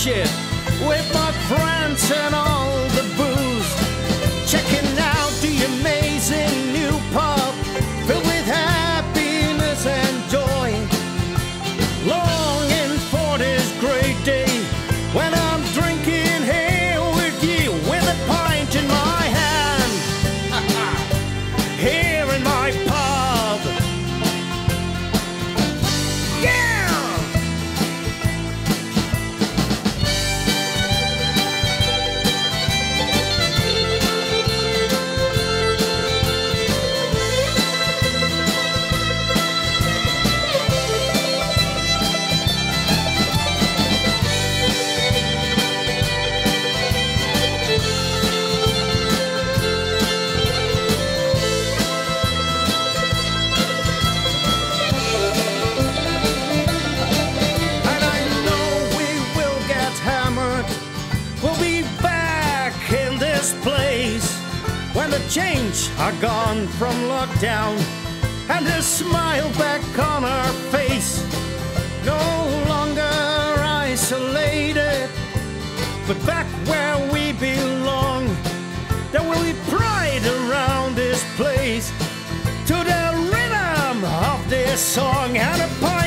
shit with my friends and all the booze. Checking out the amazing new pub filled with happiness and joy. Longing for this great day when I'm drinking here with you with a pint in my hand. Here in my pub. Yeah! When the change are gone from lockdown and the smile back on our face, no longer isolated, but back where we belong. There will be pride around this place to the rhythm of this song and a